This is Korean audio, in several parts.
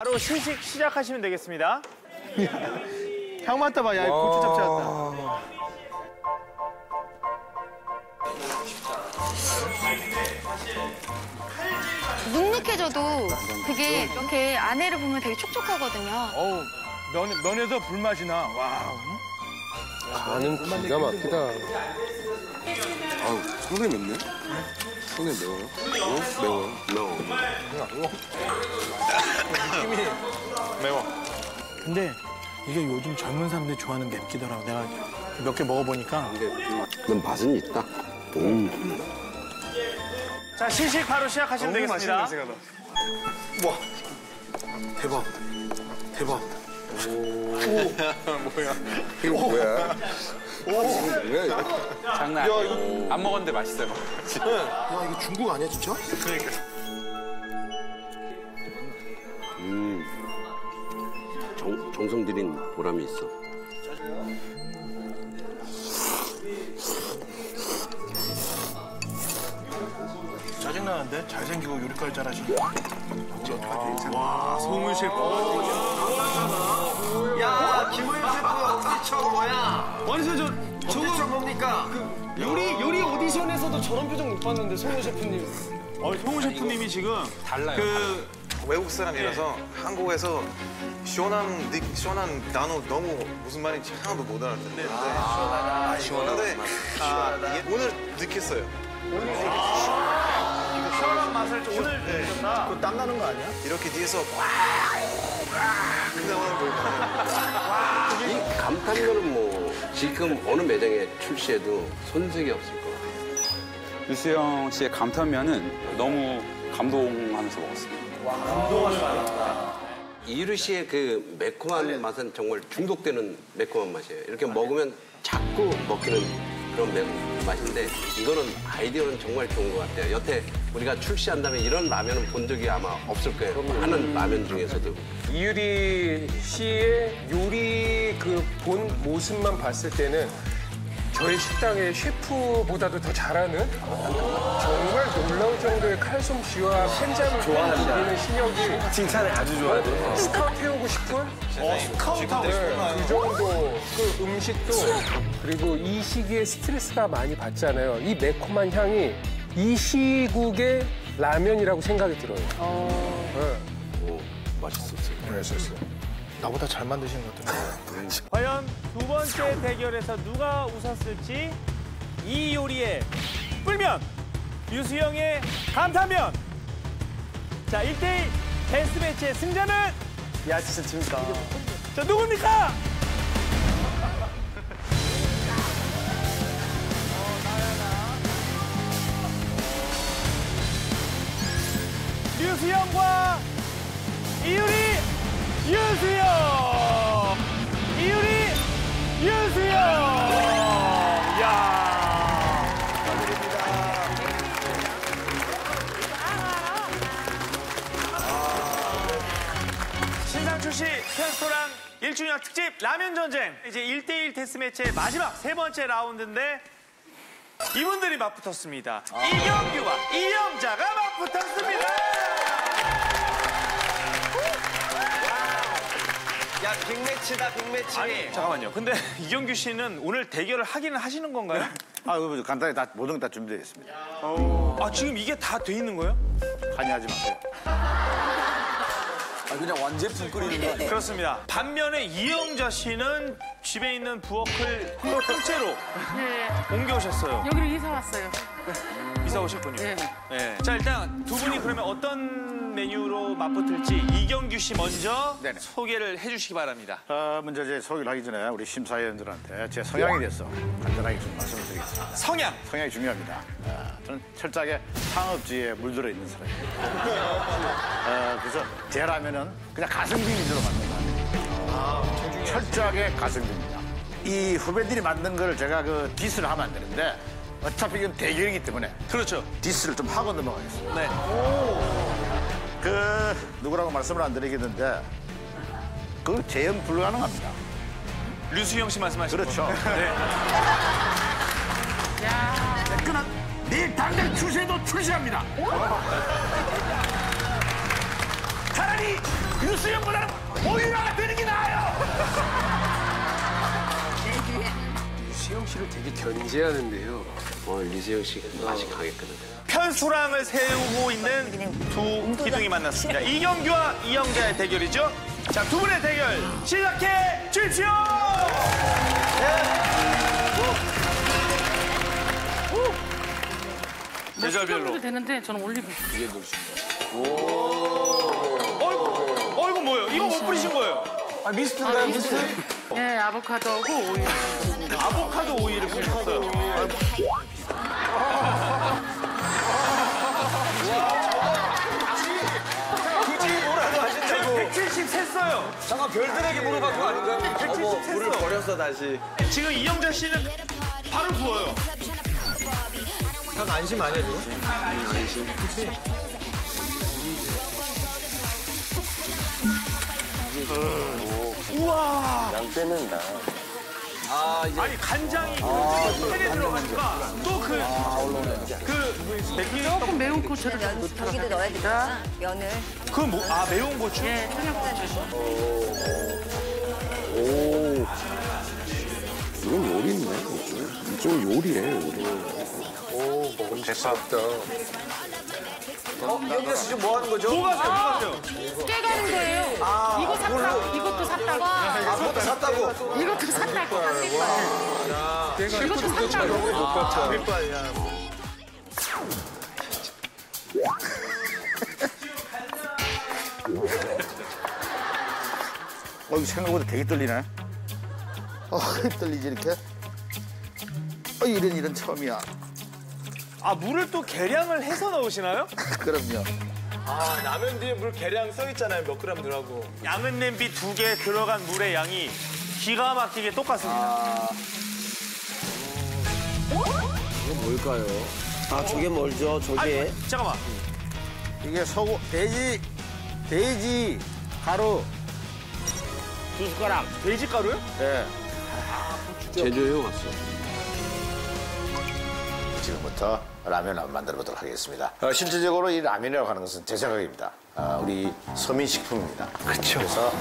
바로 시식 시작하시면 되겠습니다. 향 맡다 봐. 야, 고추 잡채 같다. 눅눅해져도 그게 이렇게 안에를 보면 되게 촉촉하거든요. 어우, 면에서 불맛이 나. 와. 나는 기가 막히다. 아우, 소금이 맵네. 소금이 매워요? 매워요. 매워. 매워. 근데 이게 요즘 젊은 사람들이 좋아하는 맵기더라고. 내가 몇 개 먹어보니까. 그건 맛은 있다. 자, 시식 바로 시작하시면 되겠습니다. 와, 대박. 대박. 오. 뭐야. 이거 뭐야. 오. 장난 아니야. 이거... 안 먹었는데 맛있어요. 야, 이거 중국 아니야, 진짜? 그러니까. 정성 들인 보람이 있어. 짜증나는데? 잘생기고 요리까지 잘하시네. 와, 소문 셰프. 야, 김호일 셰프 오디션 뭐야? 아니, 저 오디션 뭡니까? 그 요리 오디션에서도 저런 표정 못 봤는데, 소문 셰프님. 소문 셰프님이 지금 달라요. 외국 사람이라서 한국에서 시원한 단어 너무 무슨 말인지 하나도 못 알았는데. 시원하다. 오늘 느꼈어요. 시원한 맛을 오늘 느꼈다. 그거 땀 나는 거 아니야? 이렇게 뒤에서 이 감탄면은 뭐 지금 어느 매장에 출시해도 손색이 없을 것 같아요. 유수영 씨의 감탄면은 너무 감동하면서 먹었습니다. 감동하지 않았다. 이유리 씨의 그 매콤한 맛은 정말 중독되는 매콤한 맛이에요. 이렇게 먹으면 자꾸 먹히는 그런 맛인데 이거는 아이디어는 정말 좋은 것 같아요. 여태 우리가 출시한다면 이런 라면은 본 적이 아마 없을 거예요. 하는 라면 중에서도. 이유리 씨의 요리 그 본 모습만 봤을 때는 저희 식당의 셰프보다도 더 잘하는 정말 놀라울 정도의 칼솜씨와 팬장을 좋아하는 실력이 칭찬을 아주 좋아하네. 스카우트해오고 싶은? 스카우트하고 싶구나. 그 정도 그 음식도 그리고 이 시기에 스트레스가 많이 받잖아요. 이 매콤한 향이 이 시국의 라면이라고 생각이 들어요. 네. 오, 맛있었어요. 맛있었어요. 나보다 잘 만드시는 것 같은데. 과연 두 번째 대결에서 누가 웃었을지. 이 요리의 뿔면, 유수영의 감탄면. 자, 1대1 데스매치의 승자는? 야, 진짜 재밌다. 자, 누굽니까? 유수영과 이유리! 유수영! 이유리! 유수영! 이야! 감사합니다. 신상 출시 편스토랑 1주년 특집 라면 전쟁! 이제 1대1 데스매치의 마지막 세 번째 라운드인데 이분들이 맞붙었습니다. 이경규와 이영자가 맞붙었습니다! 야, 빅매치다, 빅매치. 아니, 잠깐만요. 근데 이경규 씨는 오늘 대결을 하기는 하시는 건가요? 아, 간단히 다, 모든 게 다 준비되어 있습니다. 아, 지금 이게 다 돼 있는 거예요? 관여하지 마세요. 아, 그냥 완제품 끓이는 거 아니에요? 그렇습니다. 반면에 이영자 씨는 집에 있는 부엌을 통째로 옮겨오셨어요. 여기로 이사 왔어요. 이사 오셨군요. 네. 자, 일단 두 분이 그러면 어떤 메뉴로 맞붙을지 이경규 씨 먼저 네네. 소개를 해주시기 바랍니다. 먼저 제 소개를 하기 전에 우리 심사위원들한테 제 성향에 대해서 간단하게 좀 말씀을 드리겠습니다. 성향이 중요합니다. 저는 철저하게 상업주의에 물들어 있는 사람입니다. 그래서 제 라면은 그냥 가성비 위주로 만든 라면입니다. 철저하게 가성비입니다. 이 후배들이 만든 걸 제가 그 디스를 하면 안 되는데 어차피 이건 대결이기 때문에. 그렇죠. 디스를 좀 하고 넘어가겠습니다. 네. 오. 누구라고 말씀을 안 드리겠는데, 그 재현 불가능합니다. 류수영 씨 말씀하시죠. 그렇죠. 네. 야. 댓글은 내일 당장 출시해도 출시합니다. 차라리! 유수연보다는 오유라가 되는 게 나아요. 유수영 씨를 되게 견제하는데요. 오늘 유수영 씨가 아직 가겠거든요. 편스토랑을 세우고 있는 두 기둥이 만났습니다. 이경규와 이영자의 대결이죠. 자, 두 분의 대결 시작해 주십시오. 계절별로 네. 되는데 저는 올리브. 이게 이거 뭐예요? 이거 못 뿌리신 거예요? 아, 미스트인가요? 미스트? 네, 아보카도하고 오이. 아보카도 오이를 뿌리셨어요. 잠깐 별들에게 물어봤고 아닌가요? 어머, 물을 버렸어 다시. 지금 이영자 씨는 바로 부어요. 난 안심 안 해도? 안심. 그치? 우와. 양 빼는다. 아, 이제. 아니 간장이 팬에 들어가니까 또 조금 매운 고추를 여기도 넣어야 되겠다. 면을. 그 뭐, 아, 매운 고추? 네, 청양고추 주시면. 오. 이건 요리인데? 이쪽은 요리네, 요리. 오, 먹음직스럽다. 여기서 지금 뭐 하는 거죠? 뭐 하세요? 깨가는 거예요. 아, 이거 샀다고, 이것도 샀다고. 이것도 샀다고. 이것도 샀다고. 이것도 샀다고. 어이 생각보다 되게 떨리네. 떨리지 이렇게? 이런 처음이야. 아, 물을 또 계량을 해서 넣으시나요? 그럼요. 아, 라면 뒤에 물 계량 써 있잖아요. 몇 그램 들어가고. 양은 냄비 2개 들어간 물의 양이 기가 막히게 똑같습니다. 아... 이거 뭘까요? 아, 저게 뭘죠? 저게. 아니, 잠깐만. 이게 소고 돼지 가루 2 숟가락. 돼지 가루요? 네. 아, 제조해 왔어. 지금부터 라면 한번 만들어 보도록 하겠습니다. 실질적으로 이 라면이라고 하는 것은 제 생각입니다. 우리 서민식품입니다. 그렇죠. 그래서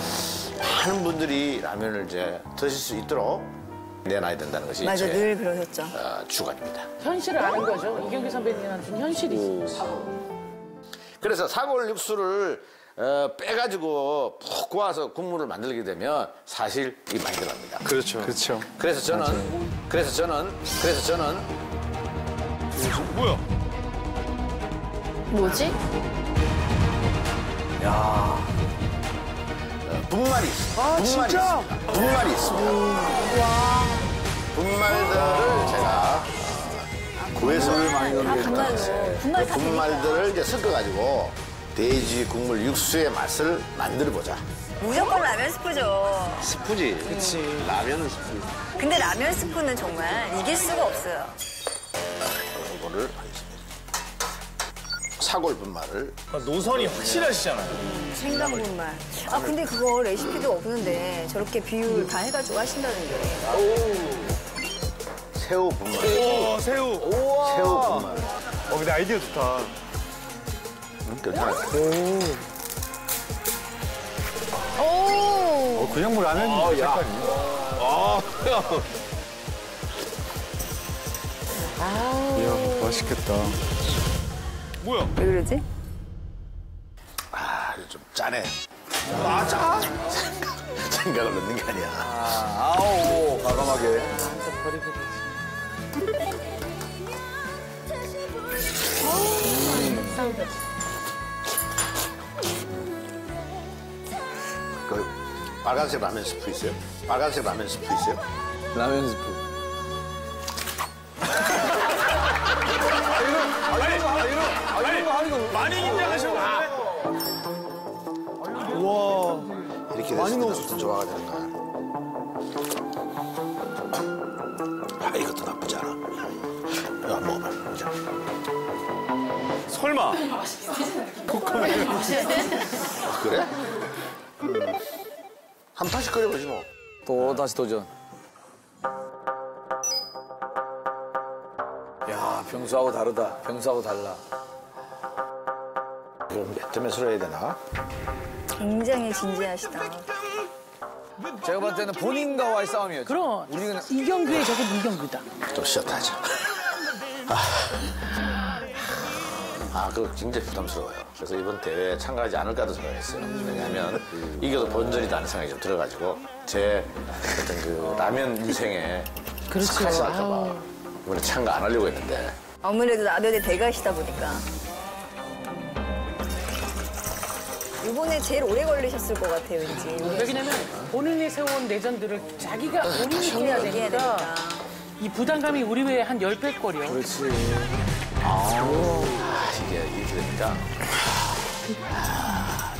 많은 분들이 라면을 이제 드실 수 있도록 내놔야 된다는 것이 맞아, 늘 그러셨죠. 주관입니다. 현실을 아는 거죠. 이경규 선배님한테는 현실이지. 그래서 사골 육수를 빼가지고 푹 구워서 국물을 만들게 되면 사실 이 많이 들어갑니다. 그렇죠. 그렇죠. 그래서 저는 뭐야? 뭐지? 야, 분말이 있어. 아, 진짜? 분말이 있습니다. 와, 분말들을 제가 구해서 많이 넣는 게 분말들을 이제 섞어가지고. 돼지 국물 육수의 맛을 만들어보자. 무조건 라면 스프죠. 스프지. 그치. 라면은 스프. 근데 라면 스프는 정말 이길 수가 없어요. 이거를 사골 분말을. 아, 노선이 확실하시잖아요. 생강 분말. 아, 근데 그거 레시피도 없는데 저렇게 비율 다 해가지고 하신다는 게. 오. 새우 분말. 오, 새우. 우와. 새우 분말. 근데 아이디어 좋다. 오. 그냥 뭐 라면 색깔이. 이야, 맛있겠다. 뭐야? 왜 그러지? 아, 좀 짜네. 아, 짜? 생각을 넣는 게 아니야. 아오, 과감하게. 그 빨간색 라면 스프 있어요? 빨간색 라면 스프 있어요? 라면 스프. 이런 많이 긴장하셨네. 와, 이렇게 됐으면 좋아가 된다. 아, 이것도 나쁘지 않아. 이거 안 먹어봐. 자. 설마. 그래? 한번 다시 끓여보지 뭐. 또 다시 도전. 야, 평소하고 다르다. 평소하고 달라. 이걸 몇 점에 썰어야 되나? 굉장히 진지하시다. 제가 봤을 때는 본인과의 싸움이었죠. 그럼 우리는 이경규의 저거 문경규다. 좀 쉬었다 하자. 그거 굉장히 부담스러워요. 그래서 이번 대회에 참가하지 않을까도 생각했어요. 왜냐하면 이겨도 본전이다 하는 생각이 좀 들어가지고 제 어떤 그 라면 인생에 스카시 날까봐 이번에 참가 안 하려고 했는데 아무래도 나도의 대가시다 보니까 이번에 제일 오래 걸리셨을 것 같아요, 왠지. 왜냐면 본인이 세운 레전드를 자기가 본인이 해야 되니까 이 부담감이 우리 외에 한 10배 거려. 그렇지. 이게 이렇게 되니까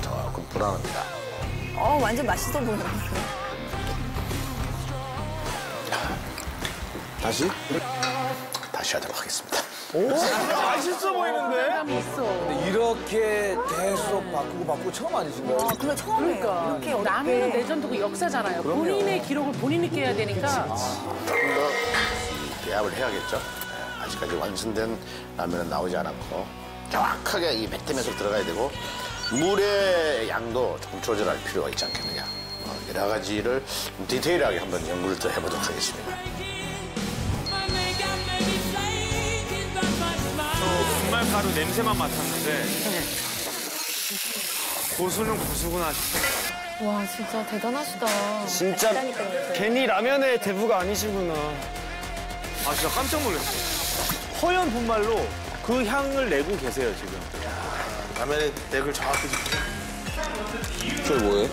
조금 불안합니다. 완전 맛있어 보여. 다시 하도록 하겠습니다. 오, 맛있어 보이는데? 근데 이렇게 계속 바꾸고 처음 아니신가요? 그거 처음이에요. 그러니까. 남의 레전드고 역사잖아요. 그럼요. 본인의 기록을 본인이 깨야 되니까. 그치. 계약을 해야겠죠. 네, 아직까지 완성된 라면은 나오지 않았고 정확하게 이 맷대면서 들어가야 되고 물의 양도 조금 조절할 필요가 있지 않겠느냐. 여러 가지를 디테일하게 한번 연구를 또 해보도록 하겠습니다. 가루 냄새만 맡았는데 고수는 고수구나 싶어요. 와, 진짜 대단하시다. 진짜 괜히 라면의 대부가 아니시구나. 진짜 깜짝 놀랐어요. 허연 분말로 그 향을 내고 계세요, 지금. 라면의 넥을 정확히 짚어요. 저게 뭐예요?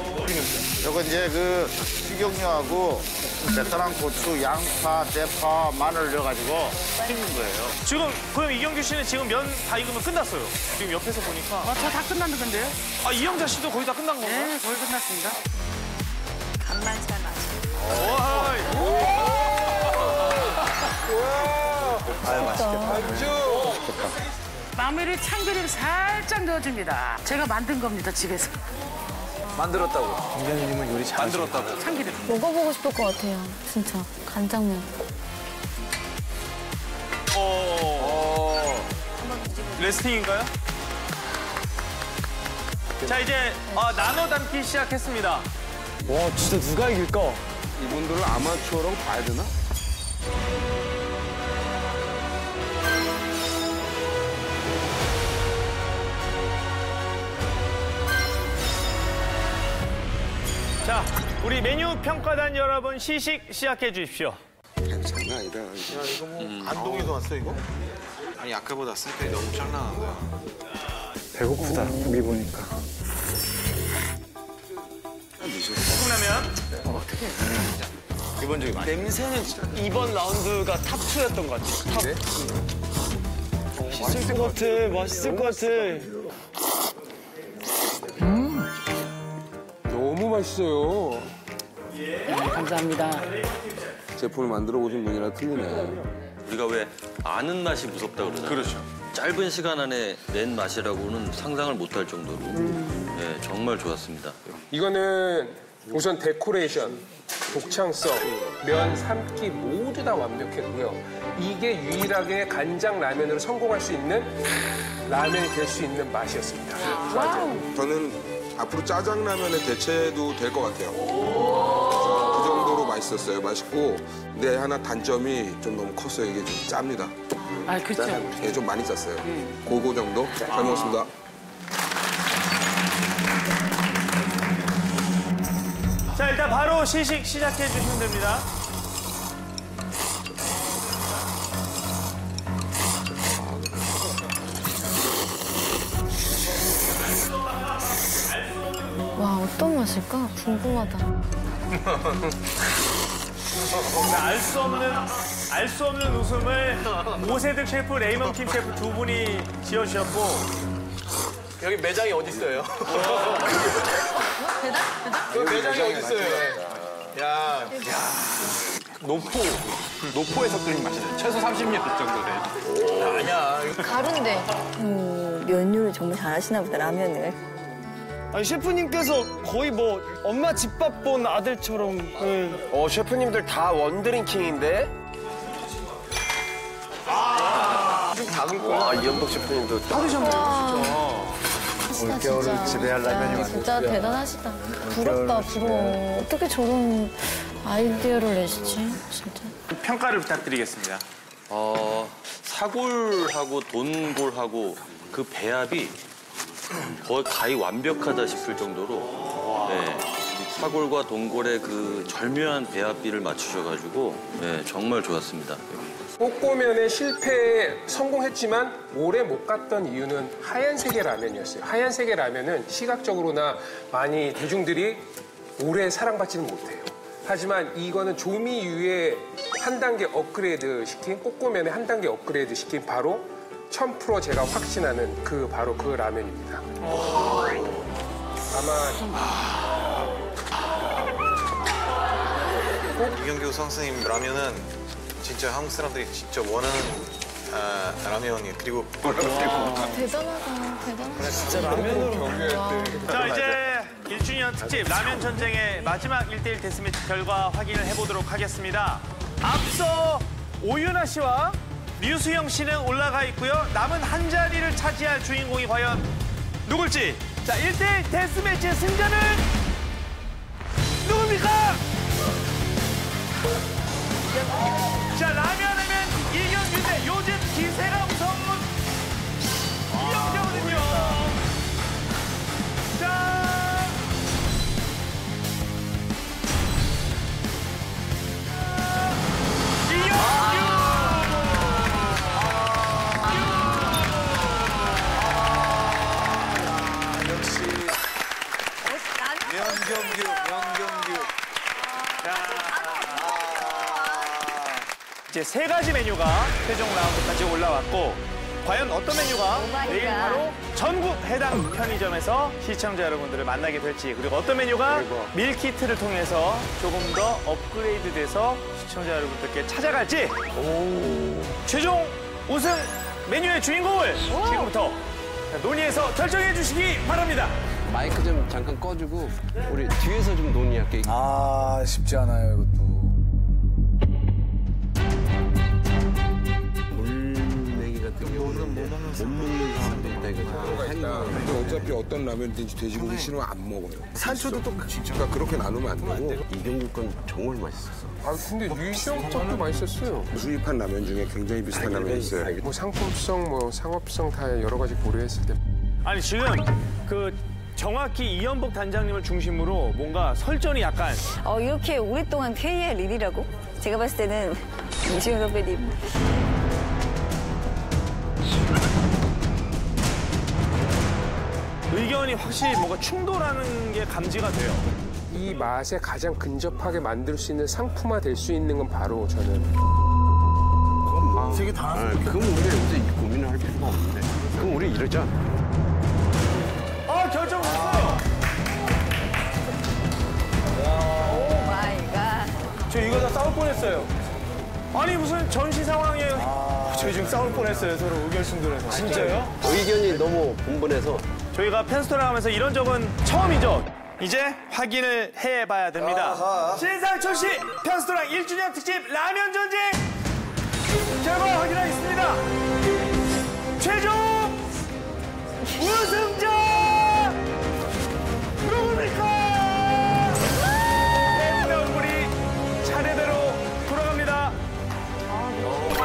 이거 이제 그 식용유하고 베트남 고추, 양파, 대파, 마늘 넣어가지고 튀긴 거예요. 지금 그럼 이경규 씨는 지금 면 다 익으면 끝났어요. 지금 옆에서 보니까. 저 다 끝났는데요? 이영자 씨도 거의 다 끝난 건가요? 네, 거의 끝났습니다. 간만 잘 마시고. 아유, 맛있겠다. 맛있겠다. 마무리를 참기름 살짝 넣어줍니다. 제가 만든 겁니다, 집에서. 만들었다고. 김경희님은 요리 잘 만들었다고. 참기름. 먹어보고 싶을 것 같아요. 진짜 간장면. 레스팅인가요? 자 이제 나눠 담기 시작했습니다. 와 진짜 누가 이길까? 이분들을 아마추어라고 봐야 되나? 자, 우리 메뉴 평가단 여러분 시식 시작해 주십시오. 장난 아니다. 야, 이거 뭐 안동에서 왔어, 이거? 아니, 아까보다 스펙이 너무 짱나는데. 배고프다, 고기 보니까. 볶음라면? 어떻게 해? 기본적인 맛. 냄새는 이번 라운드가 탑2였던 것 같아. 탑. 맛있을 것 같아, 맛있을 것 같아. 너무 맛있어요. 감사합니다. 제품을 만들어 오신 분이라 틀리네. 우리가 왜 아는 맛이 무섭다 그러잖아요. 그렇죠. 짧은 시간 안에 낸 맛이라고는 상상을 못할 정도로 네, 정말 좋았습니다. 이거는 우선 데코레이션, 독창성, 면, 삶기 모두 다 완벽했고요. 이게 유일하게 간장 라면으로 성공할 수 있는 라면이 될 수 있는 맛이었습니다. 맞아요. 저는 앞으로 짜장라면의 대체도 될 것 같아요. 그 정도로 맛있었어요. 맛있고. 근데 하나 단점이 좀 너무 컸어요. 이게 좀 짭니다. 그렇죠. 예, 좀 많이 짰어요. 그거 정도? 잘 먹었습니다. 자, 일단 바로 시식 시작해 주시면 됩니다. 어떤 맛일까? 궁금하다. 알 수 없는 웃음을 오세득 셰프, 레이먼 킴 셰프 두 분이 지어주셨고. 여기 매장이 어딨어요? 배달? 여기 매장이 어딨어요? 야. 노포에서 끓인 맛이죠. 최소 30ml 정도 돼. 아니야. 가루인데. 면류를 정말 잘하시나 보다, 라면을. 아니 셰프님께서 거의 뭐 엄마 집밥 본 아들처럼. 셰프님들 다 원드링킹인데? 좀 다듬고. 이현복 셰프님도 다 드셨네요, 진짜. 대단하시다, 진짜. 지배하려면 진짜 대단하시다. 부럽다, 부러워. 어떻게 저런 아이디어를 내시지, 진짜. 평가를 부탁드리겠습니다. 사골하고 돈골하고 그 배합이 거의 가히 완벽하다 싶을 정도로 네, 사골과 돈골의 그 절묘한 배합비를 맞추셔가지고 네, 정말 좋았습니다. 볶음면에 실패에 성공했지만 오래 못 갔던 이유는 하얀색의 라면이었어요. 하얀색의 라면은 시각적으로나 많이 대중들이 오래 사랑받지는 못해요. 하지만 이거는 조미유에 한 단계 업그레이드 시킨, 볶음면에 한 단계 업그레이드 시킨 바로 1000% 제가 확신하는 그 바로 그 라면입니다. 아마 이경규 선생님 라면은 진짜 한국 사람들이 진짜 원하는 라면이에요. 그리고 대단하다, 대단하다. 진짜 라면으로 경기할 때. 자, 이제 1주년 특집 라면 전쟁의 마지막 1대1 데스매치 결과 확인을 해보도록 하겠습니다. 앞서 오윤아 씨와 류수영 씨는 올라가 있고요. 남은 한 자리를 차지할 주인공이 과연 누굴지. 자, 1대1 데스매치의 승자는 누굽니까? 자, 라면하면 이경규 대 요즘 기세가 무서운 이경규거든요. 자, 이경규. 역시 명경규. 이제 세 가지 메뉴가 최종 라운드까지 올라왔고, 과연 어떤 메뉴가 내일 바로 전국 해당 편의점에서 시청자 여러분들을 만나게 될지, 그리고 어떤 메뉴가 밀키트를 통해서 조금 더 업그레이드돼서 시청자 여러분들께 찾아갈지, 최종 우승 메뉴의 주인공을 지금부터 논의해서 결정해 주시기 바랍니다. 마이크 좀 잠깐 꺼주고 우리 뒤에서 좀 논의할게요. 아, 쉽지 않아요, 이것도. 못 먹는 사람도 있다 이거죠. 근데 어차피 어떤 라면든지 돼지고기 싫으면 안 먹어요. 산초도 똑같이. 그러니까 그렇게 나누면 안 되고. 이경규 건 정말 맛있었어. 아, 근데 유시영 것도 맛있었어요. 수입한 라면 중에 굉장히 비슷한 라면이 있어요. 뭐 상품성, 뭐 상업성 다 여러 가지 고려했을 때. 아니, 지금 그 정확히 이현복 단장님을 중심으로 뭔가 설전이 약간. 이렇게 오랫동안 K의 릴이라고? 제가 봤을 때는 유시영 선배님. 의견이 확실히 뭔가 충돌하는 게 감지가 돼요. 이 맛에 가장 근접하게 만들 수 있는 상품화 될 수 있는 건 바로 저는. 그건 뭐 되게 다른 거. 그건 우리 고민을 할 필요가 없는데. 그럼 우리 이러자. 결정 났어요. 오 마이 갓. 저 이거 다 싸울 뻔했어요. 아니 무슨 전시 상황이에요. 저희 지금 싸울 뻔했어요, 서로 의견 충돌해서. 진짜요? 의견이 너무 분분해서. 저희가 편스토랑 하면서 이런 적은 처음이죠. 이제 확인을 해봐야 됩니다. 신상철 씨 편스토랑 1주년 특집 라면 전쟁 결과 확인하겠습니다. 최종 우승자 누구입니까? 우리 차례대로 돌아갑니다. 오남선!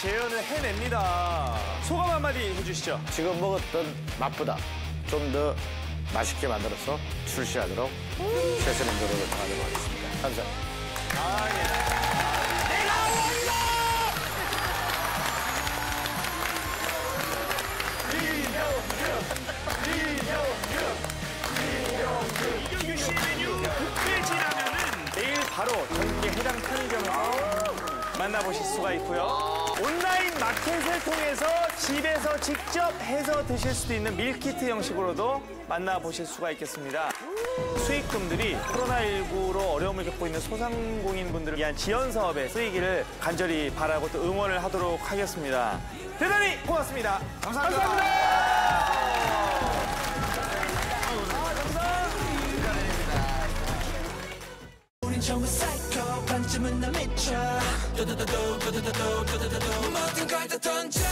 재현을 해냅니다. 소감 한마디 해주시죠. 지금 먹었던 맛보다 좀 더 맛있게 만들어서 출시하도록 최선의 노력을 다하도록 하겠습니다. 감사합니다. 아, 예. 내가 원로! 이경규 씨 메뉴 흑돼지라면은 내일 바로 전국의 해당 편의점에서 만나보실 수가 있고요. 온라인 마켓을 통해서 집에서 직접 해서 드실 수도 있는 밀키트 형식으로도 만나보실 수가 있겠습니다. 수익금들이 코로나19로 어려움을 겪고 있는 소상공인분들을 위한 지원 사업에 쓰이기를 간절히 바라고 또 응원을 하도록 하겠습니다. 대단히 고맙습니다. 감사합니다. 감사합니다. Psycho, 반쯤은 나 미쳐. 모든 걸 다 던져.